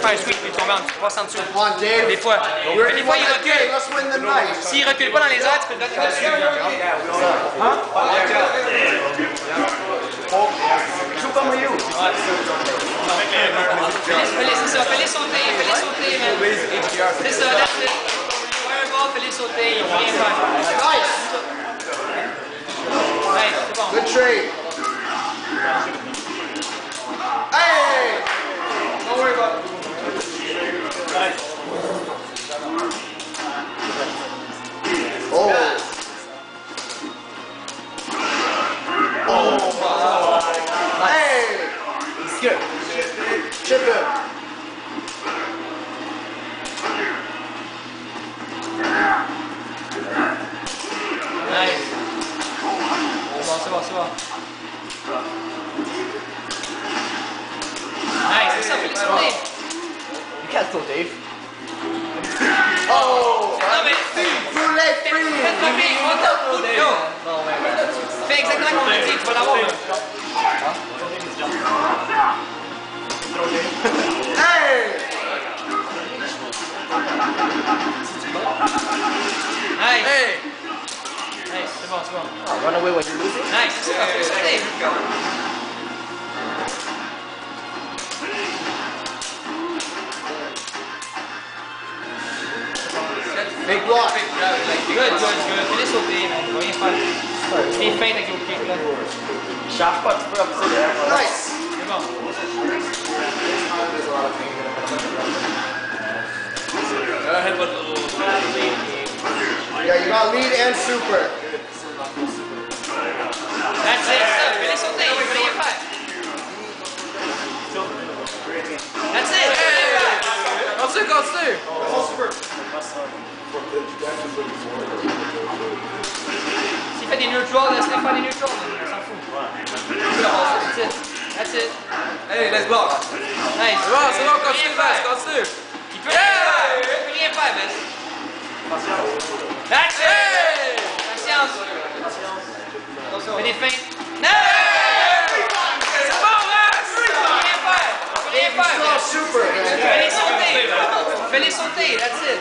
faire un sweep et tomber en 300 dessus. Des fois. Mais des fois, il recule. S'il ne recule pas dans les airs, tu peux le battre dessus. Fais-les sauter, man. C'est ça, that's it. Fais-les sauter, il ne faut rien faire. Nice! C'est bon. Good trade. Hey! Don't worry about it. Oh. Oh my. Hey! It's good. Chip it. Nice. C'est bon, c'est bon. Nice, c'est ça, fais-les sauter. You can't throw, Dave. Oh! Non, mais. Too late, free! Faites-le bien, monte au coup de dos. Fais exactement comme on dit, tu vas l'avoir. Hey! Nice! Hey! Nice, c'est bon, c'est bon. Oh, run away when you lose it? Nice, c'est bon, fais-les sauter. Big block. Good, good. Fais-les sauter, man. Tu vas rien faire. Fais feinte avec le kick, là. Charge pas, tu peux appuyer. Nice! C'est bon. Yeah, you got lead and super. That's it. Fais-les sauter, il veut rien faire. That's it. Continue, continue. Super. S'il fait des neutrals, laisse-les faire des neutrals, on s'en fout. That's it. That's it. Hey, let's block. Nice. C'est bon, continue, continue. Il peut rien faire, man. That's it. Patience. Patience. Fais des feintes. Non! C'est bon, hein? Il peut rien faire. Il peut rien faire. Fais-les sauter. Fais-les sauter, that's it.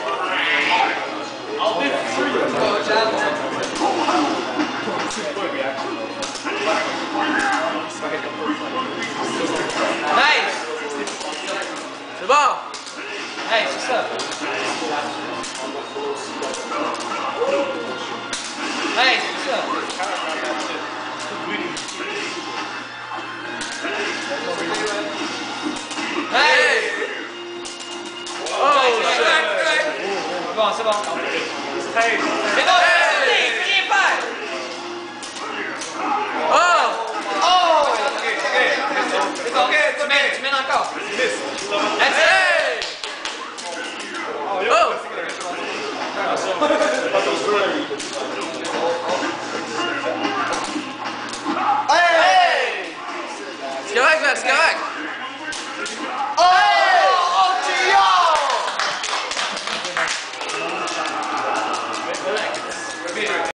Nice! C'est bon! Hey, c'est ça! Hey, c'est ça! Hey! Oh, c'est bon, c'est bon! C'est bon! That's it!